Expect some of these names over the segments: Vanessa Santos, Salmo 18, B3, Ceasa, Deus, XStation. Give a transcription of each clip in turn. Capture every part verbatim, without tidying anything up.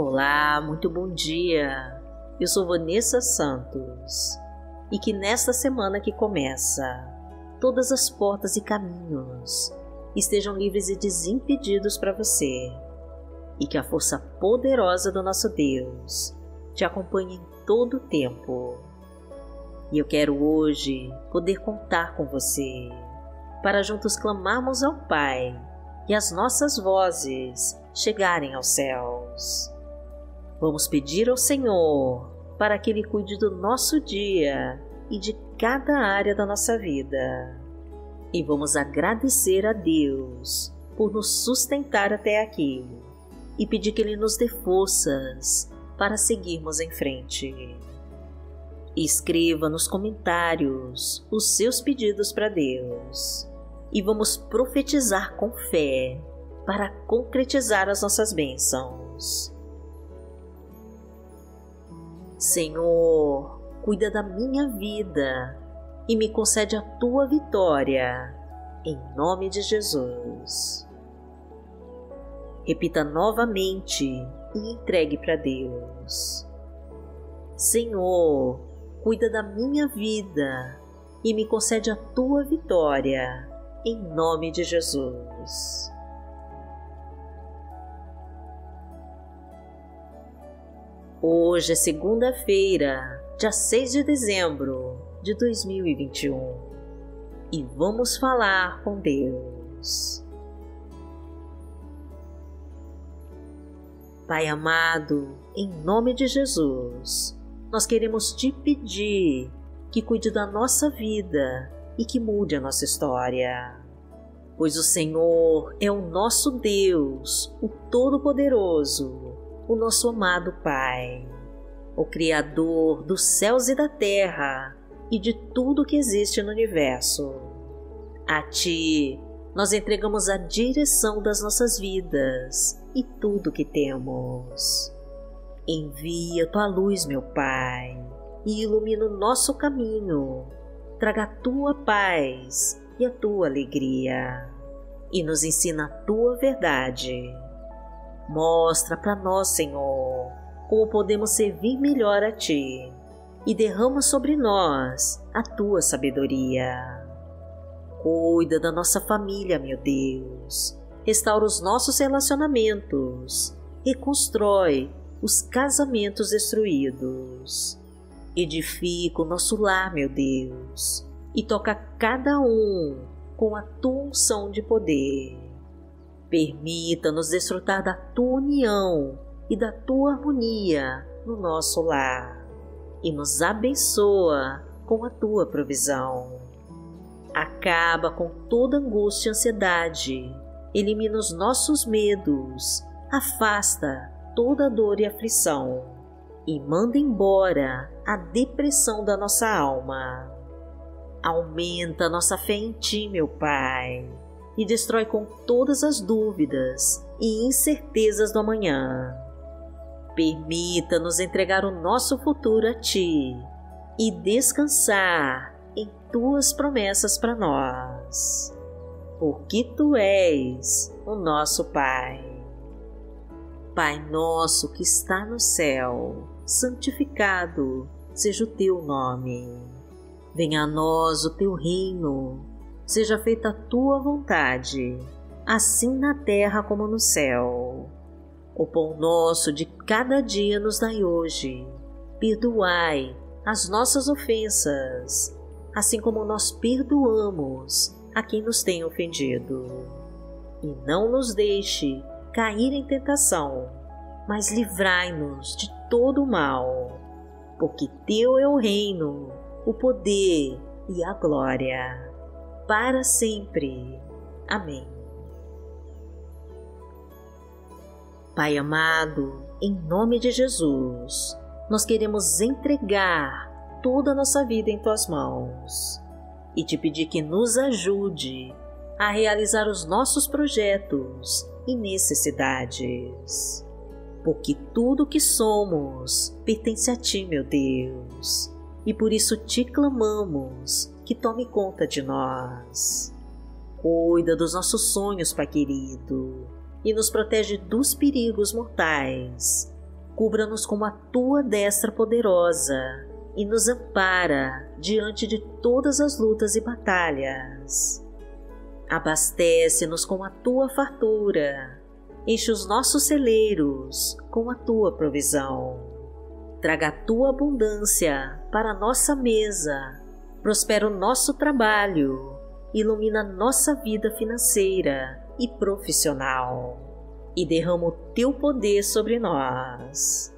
Olá, muito bom dia! Eu sou Vanessa Santos e que nesta semana que começa, todas as portas e caminhos estejam livres e desimpedidos para você e que a força poderosa do nosso Deus te acompanhe em todo o tempo. E eu quero hoje poder contar com você para juntos clamarmos ao Pai e as nossas vozes chegarem aos céus. Vamos pedir ao Senhor para que Ele cuide do nosso dia e de cada área da nossa vida. E vamos agradecer a Deus por nos sustentar até aqui e pedir que Ele nos dê forças para seguirmos em frente. Escreva nos comentários os seus pedidos para Deus e vamos profetizar com fé para concretizar as nossas bênçãos. Senhor, cuida da minha vida e me concede a Tua vitória, em nome de Jesus. Repita novamente e entregue para Deus. Senhor, cuida da minha vida e me concede a Tua vitória, em nome de Jesus. Hoje é segunda-feira, dia seis de dezembro de dois mil e vinte e um, e vamos falar com Deus. Pai amado, em nome de Jesus, nós queremos te pedir que cuide da nossa vida e que mude a nossa história, pois o Senhor é o nosso Deus, o Todo-Poderoso, o nosso amado Pai, o Criador dos céus e da terra e de tudo que existe no universo. A Ti nós entregamos a direção das nossas vidas e tudo que temos. Envia Tua luz, meu Pai, e ilumina o nosso caminho. Traga a Tua paz e a Tua alegria e nos ensina a Tua verdade. Mostra para nós, Senhor, como podemos servir melhor a Ti e derrama sobre nós a Tua sabedoria. Cuida da nossa família, meu Deus. Restaura os nossos relacionamentos. Reconstrói os casamentos destruídos. Edifica o nosso lar, meu Deus, e toca cada um com a Tua unção de poder. Permita-nos desfrutar da Tua união e da Tua harmonia no nosso lar e nos abençoa com a Tua provisão. Acaba com toda angústia e ansiedade, elimina os nossos medos, afasta toda dor e aflição e manda embora a depressão da nossa alma. Aumenta nossa fé em Ti, meu Pai, e destrói com todas as dúvidas e incertezas do amanhã. Permita-nos entregar o nosso futuro a Ti e descansar em Tuas promessas para nós, porque Tu és o nosso Pai. Pai nosso que está no céu, santificado seja o Teu nome. Venha a nós o Teu reino. Seja feita a Tua vontade, assim na terra como no céu. O pão nosso de cada dia nos dai hoje. Perdoai as nossas ofensas, assim como nós perdoamos a quem nos tem ofendido. E não nos deixe cair em tentação, mas livrai-nos de todo o mal, porque Teu é o reino, o poder e a glória, para sempre. Amém. Pai amado, em nome de Jesus, nós queremos entregar toda a nossa vida em Tuas mãos e te pedir que nos ajude a realizar os nossos projetos e necessidades, porque tudo que somos pertence a Ti, meu Deus, e por isso Te clamamos que tome conta de nós. Cuida dos nossos sonhos, Pai querido, e nos protege dos perigos mortais, Cubra-nos com a Tua destra poderosa e nos ampara diante de todas as lutas e batalhas. Abastece-nos com a Tua fartura, enche os nossos celeiros com a Tua provisão. Traga a Tua abundância para a nossa mesa, prospera o nosso trabalho, ilumina a nossa vida financeira e profissional. E derrama o Teu poder sobre nós.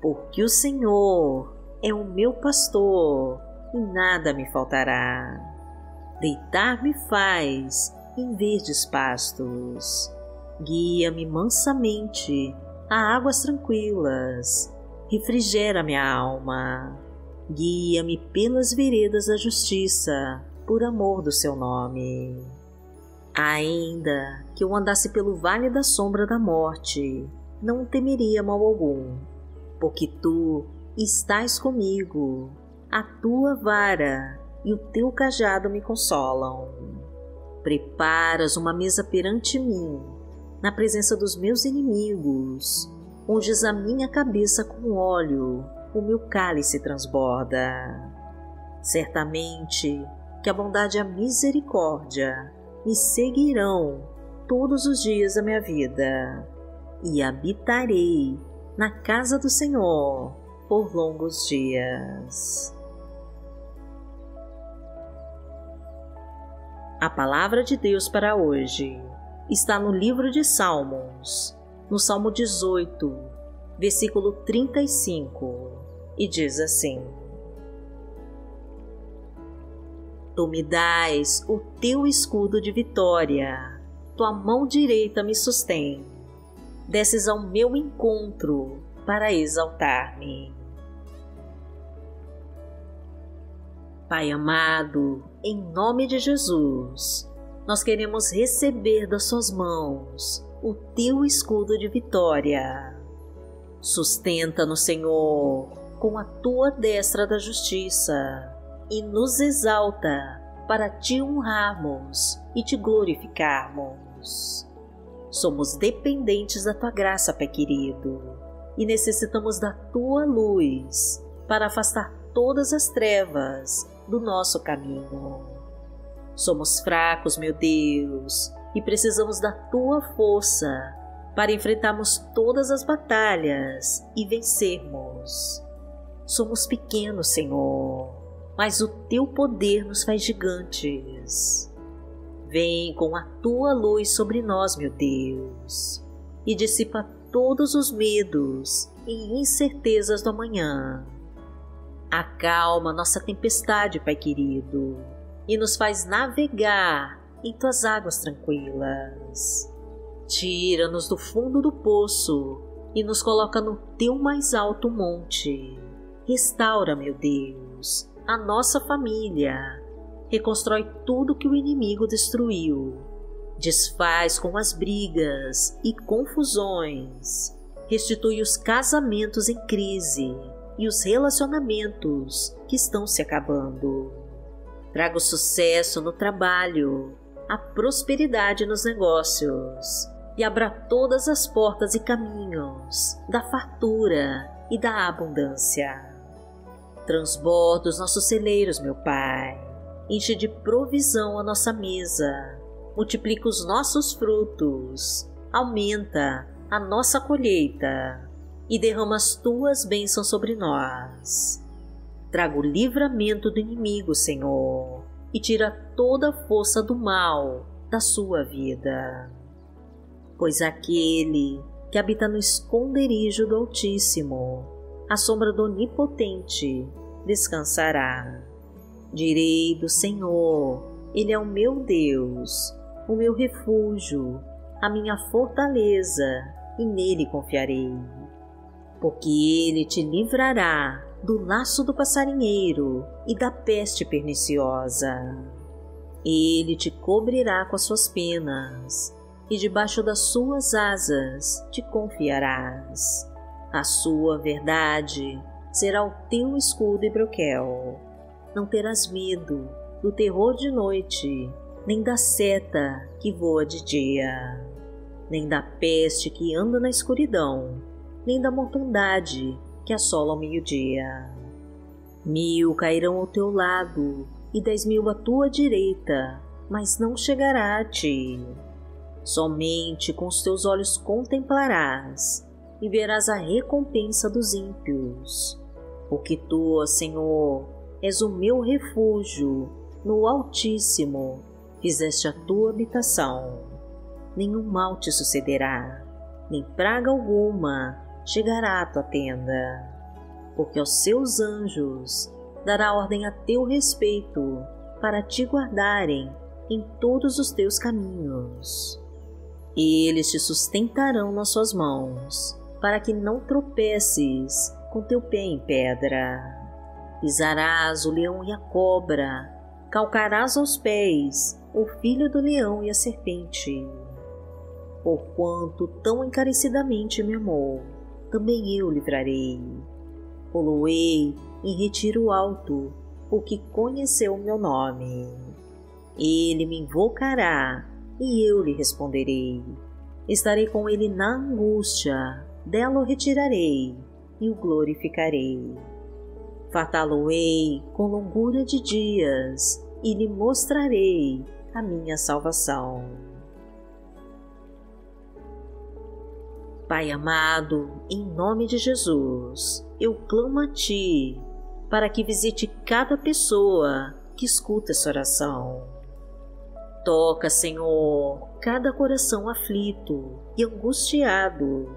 Porque o Senhor é o meu pastor e nada me faltará. Deitar-me faz em verdes pastos. Guia-me mansamente a águas tranquilas. Refrigera minha alma. Guia-me pelas veredas da justiça, por amor do Seu nome. Ainda que eu andasse pelo vale da sombra da morte, não temeria mal algum, porque Tu estás comigo, a Tua vara e o Teu cajado me consolam. Preparas uma mesa perante mim, na presença dos meus inimigos, unges a minha cabeça com óleo, o meu cálice transborda. Certamente que a bondade e a misericórdia me seguirão todos os dias da minha vida, e habitarei na casa do Senhor por longos dias. A palavra de Deus para hoje está no livro de Salmos, no Salmo dezoito, versículo trinta e cinco, e diz assim: Tu me dás o Teu escudo de vitória, Tua mão direita me sustém. Desces ao meu encontro para exaltar-me. Pai amado, em nome de Jesus, nós queremos receber das Suas mãos o Teu escudo de vitória. Sustenta-nos, Senhor, com a Tua destra da justiça, e nos exalta para Te honrarmos e Te glorificarmos. Somos dependentes da Tua graça, Pai querido, e necessitamos da Tua luz para afastar todas as trevas do nosso caminho. Somos fracos, meu Deus, e precisamos da Tua força para enfrentarmos todas as batalhas e vencermos. Somos pequenos, Senhor, mas o Teu poder nos faz gigantes. Vem com a Tua luz sobre nós, meu Deus, e dissipa todos os medos e incertezas do amanhã. Acalma nossa tempestade, Pai querido, e nos faz navegar em Tuas águas tranquilas. Tira-nos do fundo do poço e nos coloca no Teu mais alto monte. Restaura, meu Deus, a nossa família, reconstrói tudo que o inimigo destruiu, desfaz com as brigas e confusões, restitui os casamentos em crise e os relacionamentos que estão se acabando. Traga o sucesso no trabalho, a prosperidade nos negócios e abra todas as portas e caminhos da fartura e da abundância. Transborda os nossos celeiros, meu Pai, enche de provisão a nossa mesa, multiplica os nossos frutos, aumenta a nossa colheita e derrama as Tuas bênçãos sobre nós. Traga o livramento do inimigo, Senhor, e tira toda a força do mal da sua vida. Pois aquele que habita no esconderijo do Altíssimo, à sombra do Onipotente descansará. Direi do Senhor, Ele é o meu Deus, o meu refúgio, a minha fortaleza, e nele confiarei. Porque Ele te livrará do laço do passarinheiro e da peste perniciosa. Ele te cobrirá com as suas penas, e debaixo das suas asas te confiarás. A sua verdade será o teu escudo e broquel. Não terás medo do terror de noite, nem da seta que voa de dia, nem da peste que anda na escuridão, nem da mortandade que assola ao meio-dia. Mil cairão ao teu lado e dez mil à tua direita, mas não chegará a ti. Somente com os teus olhos contemplarás e verás a recompensa dos ímpios. Porque tu, Senhor, és o meu refúgio, no Altíssimo fizeste a tua habitação. Nenhum mal te sucederá, nem praga alguma chegará à tua tenda. Porque aos seus anjos dará ordem a teu respeito, para te guardarem em todos os teus caminhos. Eles te sustentarão nas suas mãos, para que não tropeces com teu pé em pedra. Pisarás o leão e a cobra, calcarás aos pés o filho do leão e a serpente. Porquanto tão encarecidamente me amou, também eu livrarei. Poloei em retiro alto, porque conheceu o meu nome. Ele me invocará, e eu lhe responderei. Estarei com ele na angústia, dela o retirarei, e o glorificarei. Fartá-lo-ei com longura de dias, e lhe mostrarei a minha salvação. Pai amado, em nome de Jesus, eu clamo a Ti, para que visite cada pessoa que escuta essa oração. Toca, Senhor, cada coração aflito e angustiado,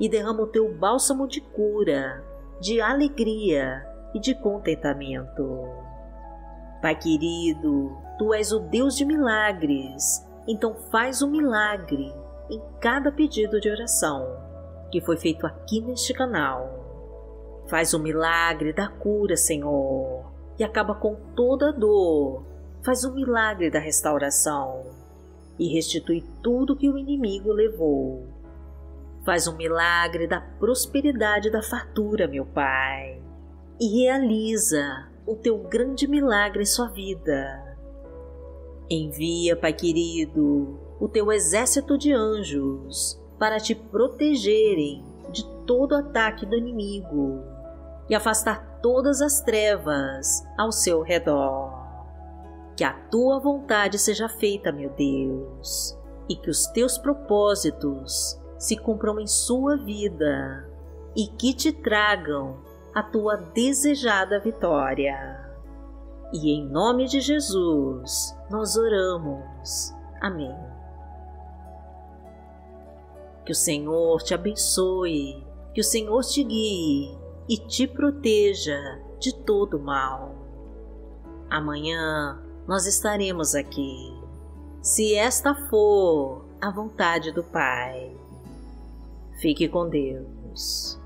e derrama o Teu bálsamo de cura, de alegria e de contentamento. Pai querido, Tu és o Deus de milagres, então faz um milagre em cada pedido de oração que foi feito aqui neste canal. Faz o milagre da cura, Senhor, e acaba com toda a dor. Faz o milagre da restauração e restitui tudo que o inimigo levou. Faz o milagre da prosperidade e da fartura, meu Pai, e realiza o Teu grande milagre em sua vida. Envia, Pai querido, o Teu exército de anjos para Te protegerem de todo ataque do inimigo e afastar todas as trevas ao seu redor. Que a Tua vontade seja feita, meu Deus, e que os Teus propósitos se cumpram em sua vida e que Te tragam a Tua desejada vitória. E em nome de Jesus nós oramos. Amém. Que o Senhor te abençoe, que o Senhor te guie e te proteja de todo mal. Amanhã nós estaremos aqui, se esta for a vontade do Pai. Fique com Deus.